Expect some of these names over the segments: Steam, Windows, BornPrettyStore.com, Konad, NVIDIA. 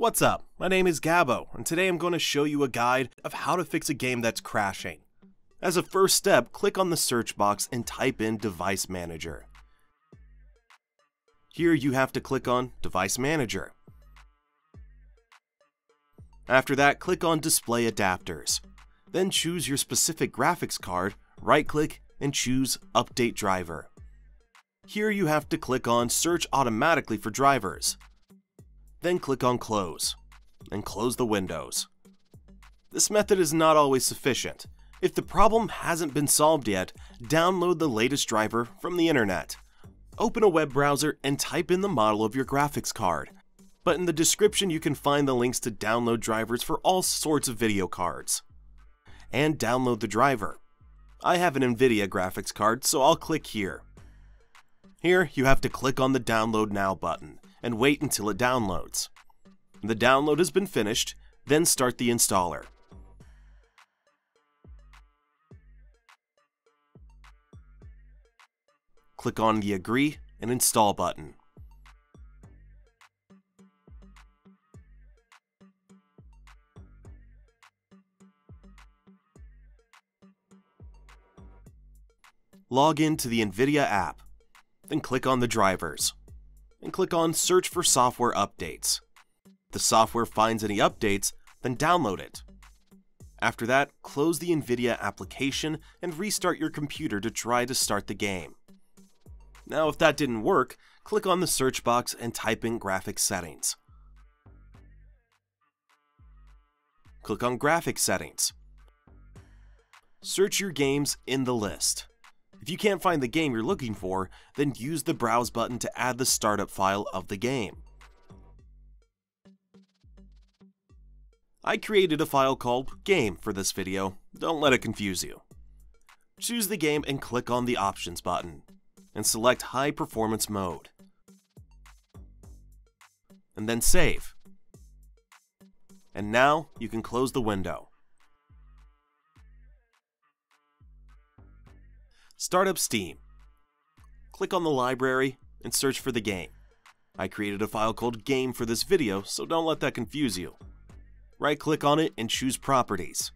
What's up? My name is Gabo, and today I'm going to show you a guide of how to fix a game that's crashing. As a first step, click on the search box and type in Device Manager. Here you have to click on Device Manager. After that, click on Display Adapters. Then choose your specific graphics card, right-click, and choose Update Driver. Here you have to click on Search Automatically for Drivers. Then click on Close, and close the windows. This method is not always sufficient. If the problem hasn't been solved yet, download the latest driver from the internet. Open a web browser and type in the model of your graphics card. But in the description you can find the links to download drivers for all sorts of video cards. And download the driver. I have an NVIDIA graphics card, so I'll click here. Here you have to click on the Download Now button and wait until it downloads. The download has been finished, then start the installer. Click on the Agree and Install button. Log in to the NVIDIA app, then click on the drivers, and click on Search for Software Updates. If the software finds any updates, then download it. After that, close the NVIDIA application and restart your computer to try to start the game. Now, if that didn't work, click on the search box and type in Graphics Settings. Click on Graphics Settings. Search your games in the list. If you can't find the game you're looking for, then use the Browse button to add the startup file of the game. I created a file called Game for this video. Don't let it confuse you. Choose the game and click on the Options button, and select High Performance Mode, and then Save. And now you can close the window. Start up Steam. Click on the library and search for the game. I created a file called Game for this video, so don't let that confuse you. Right-click on it and choose Properties.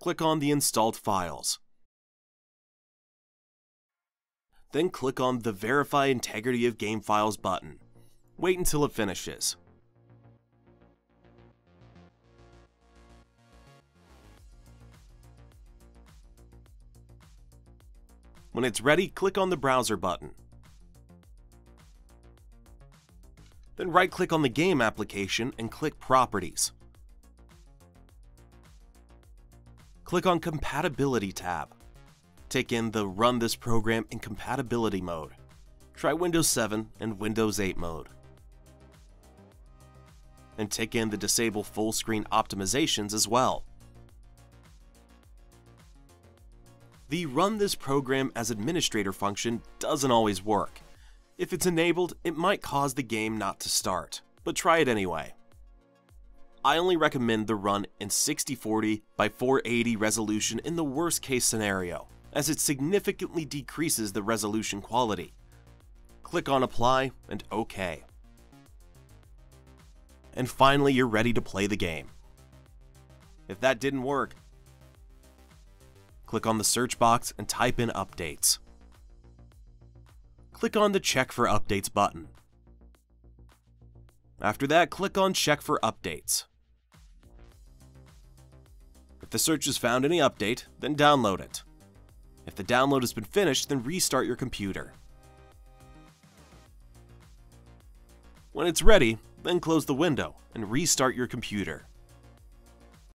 Click on the installed files. Then click on the Verify Integrity of Game Files button. Wait until it finishes. When it's ready, click on the Browser button. Then right-click on the game application and click Properties. Click on Compatibility tab. Take in the Run This Program in Compatibility mode. Try Windows 7 and Windows 8 mode. And take in the Disable Full Screen Optimizations as well. The Run This Program as Administrator function doesn't always work. If it's enabled, it might cause the game not to start, but try it anyway. I only recommend the run in 6040 by 480 resolution in the worst case scenario, as it significantly decreases the resolution quality. Click on Apply and OK. And finally, you're ready to play the game. If that didn't work, click on the search box and type in Updates. Click on the Check for Updates button. After that, click on Check for Updates. If the search has found any update, then download it. If the download has been finished, then restart your computer. When it's ready, then close the window and restart your computer.